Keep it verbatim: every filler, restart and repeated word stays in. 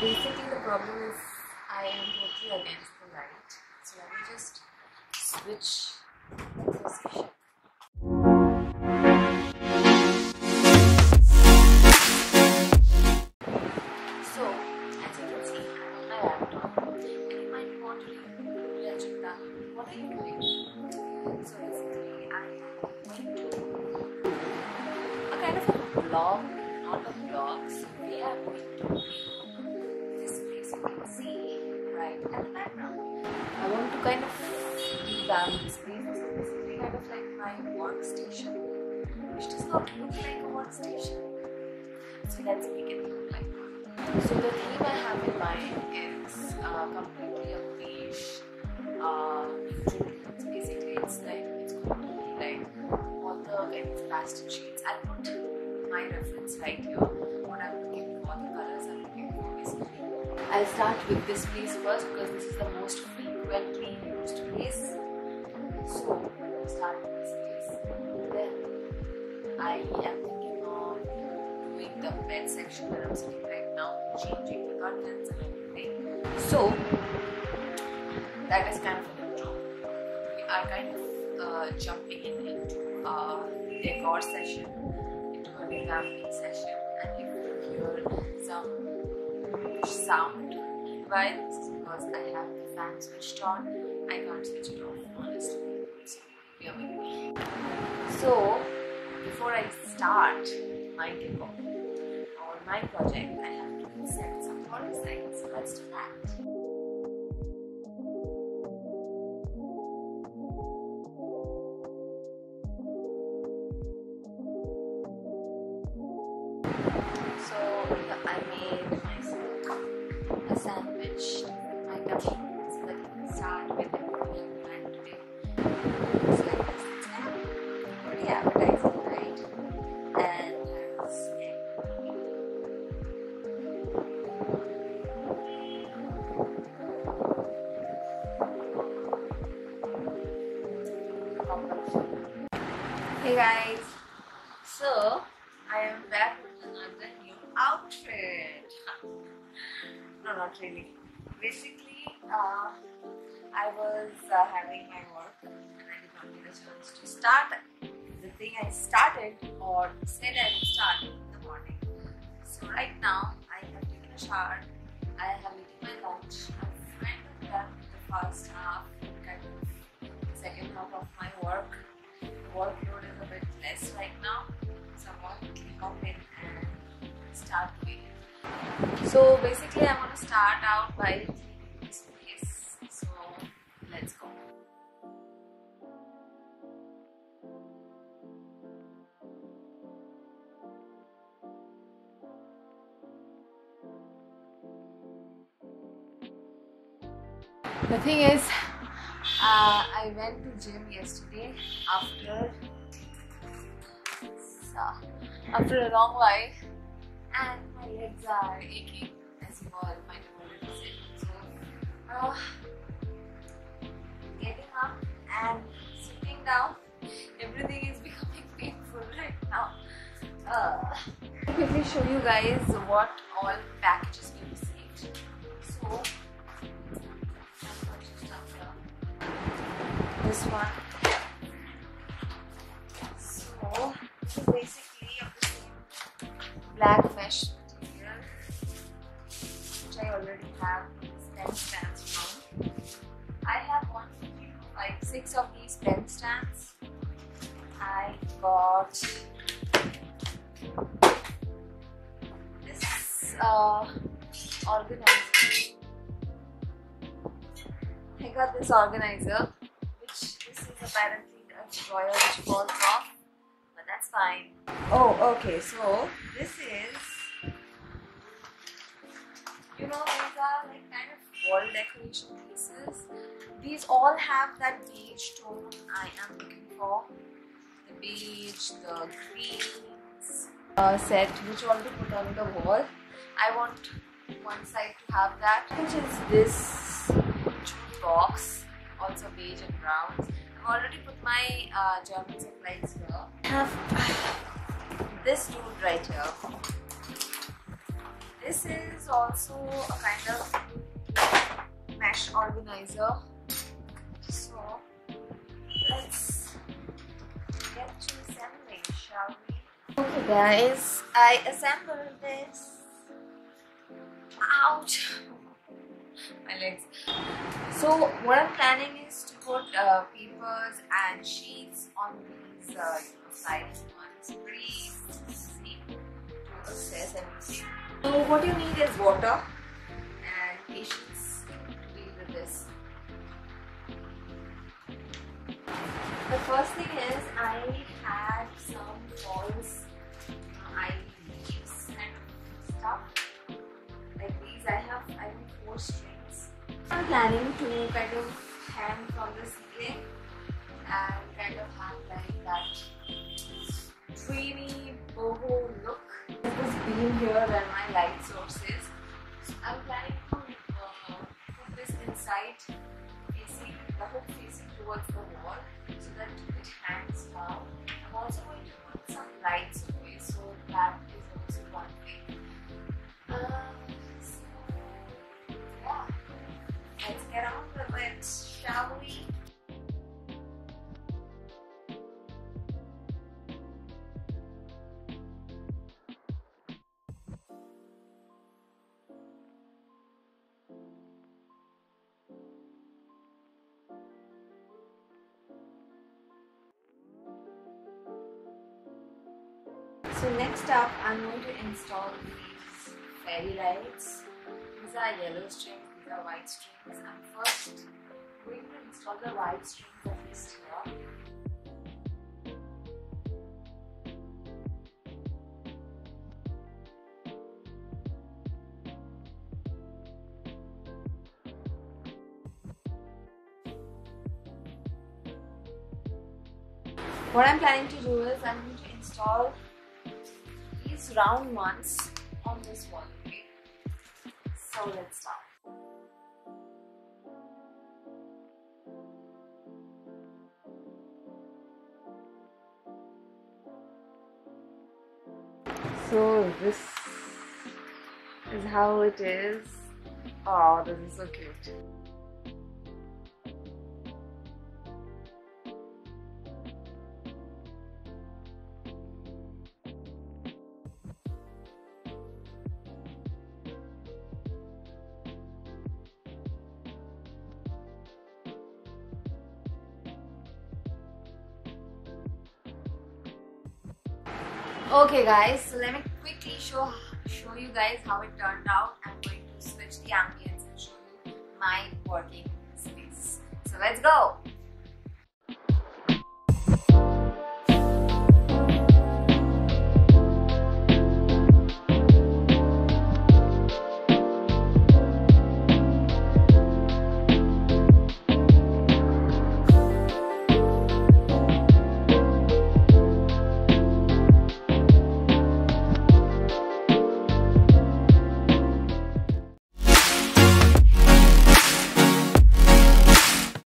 basically the problem is I am totally against the light. So let me just switch the position. So as you can see, I'm on my laptop and you might want to do Rajita, what are you doing? So basically I'm going to do a kind of a vlog, not a vlog, so we are going to see right at the background. I want to kind of revamp this place. So this is kind of like my workstation, which does not look like a workstation. So let's make it look like one. So the theme I have in mind is uh, completely a beige uh, it's basically it's like it's going to be like all the like, pastel shades. I'll put my reference right here. What I'm looking for, the colors I'm looking for basically. I'll start with this place first because this is the most frequently used place. So I'll start with this place. Then I am thinking of doing the bed section where I'm sitting right now, changing the curtains and everything. So that is kind of a intro. We are kind of uh, jumping in into a decor session, into a revamping session, and you will hear some sound vibes because I have the fan switched on. I can't switch it off honestly. So here we go. So before I start my decor or my project, I have to set some order signs. So let's do that. Hey guys, so I am back with another new outfit. No, not really. Basically, uh, I was uh, having my work and I did not get a chance to start the thing I started or said I would start in the morning. So right now, I have taken a shower. I have eaten my lunch. I'm kind of done with the first half, kind of second half of my work. Workload is a bit less right now, so I'm going to click open and start doing it. So basically I'm going to start out by cleaning this place, so let's go. The thing is, Uh, I went to gym yesterday after uh, after a long while and my legs are aching, as you all might have already said. So uh, getting up and sitting down, everything is becoming painful right now. Uh, I'll quickly show you guys what all packages we received. So this one. So this is basically of the same black mesh material which I already have pen stands from. I have one, two, three, four, five, six of these pen stands. I got this uh, organizer. I got this organizer. Apparently a drawer which falls off, but that's fine. Oh, okay, so this is, you know, these are like kind of wall decoration pieces. These all have that beige tone I am looking for. The beige, the greens uh, set which you want to put on the wall. I want one side to have that, which is this box, also beige and brown. I've already put my uh, German supplies here. I have this dude right here. This is also a kind of mesh organizer. So let's get to assembling, shall we? Okay guys, I assembled this. Ouch! My legs. So what I'm planning is to put uh, papers and sheets on these uh, you know, sides. It's pretty easy to access everything. So what you need is water and patience to deal with this. The first thing is I had some false ivy leaves and stuff. Like these, I have I have four strings. I'm planning to kind of hang from the ceiling and kind of hang like that dreamy boho look. There's this beam here where my light source is. So I'm planning to uh, put this inside, facing the hook facing towards the wall, so that it hangs down. I'm also going to put some lights away, so that is also one thing. Uh, Let's get on with it, shall we? So next up, I'm going to install these fairy lights. These are yellow strings. The white strings. I'm first going to install the white strings at least here. What I'm planning to do is I'm going to install these round ones on this wall. Okay? So let's start. So this is how it is. Oh, this is so cute. Okay guys, so let me quickly show show you guys how it turned out. I'm going to switch the ambience and show you my working space. So let's go!